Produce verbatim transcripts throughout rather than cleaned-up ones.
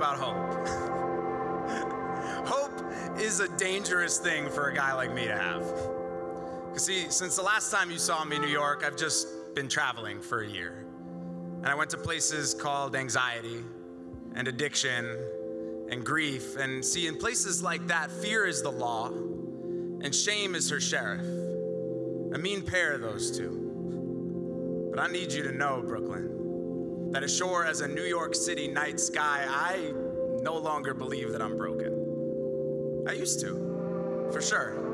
about hope. Hope is a dangerous thing for a guy like me to have. Because see, since the last time you saw me in New York, I've just been traveling for a year. And I went to places called anxiety and addiction and grief. And see, in places like that, fear is the law and shame is her sheriff. A mean pair of those two. But I need you to know, Brooklyn, that as sure as a New York City night sky, I no longer believe that I'm broken. I used to, for sure.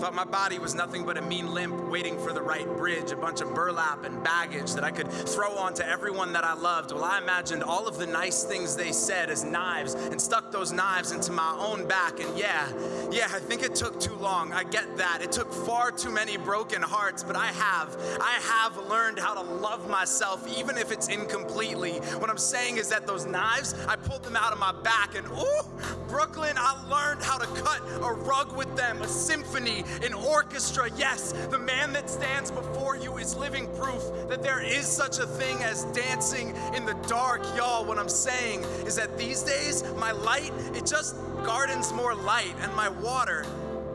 Thought my body was nothing but a mean limp waiting for the right bridge, a bunch of burlap and baggage that I could throw onto everyone that I loved. Well, I imagined all of the nice things they said as knives and stuck those knives into my own back. And yeah, yeah, I think it took too long. I get that. It took far too many broken hearts, but I have, I have learned how to love myself, even if it's incompletely. What I'm saying is that those knives, I pulled them out of my back, and ooh, Brooklyn, I learned how to cut a rug with them, a symphony, an orchestra. Yes, the man that stands before you is living proof that there is such a thing as dancing in the dark, y'all. What I'm saying is that these days, my light, it just gardens more light, and my water,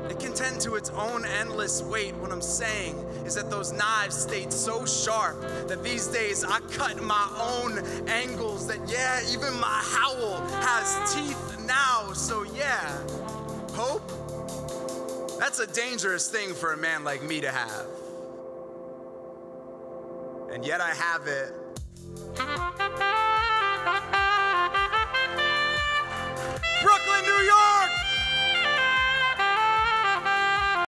it can tend to its own endless weight. What I'm saying is that those knives stayed so sharp that these days I cut my own angles, that yeah, even my howl has teeth now. So yeah, hope, that's a dangerous thing for a man like me to have. And yet I have it.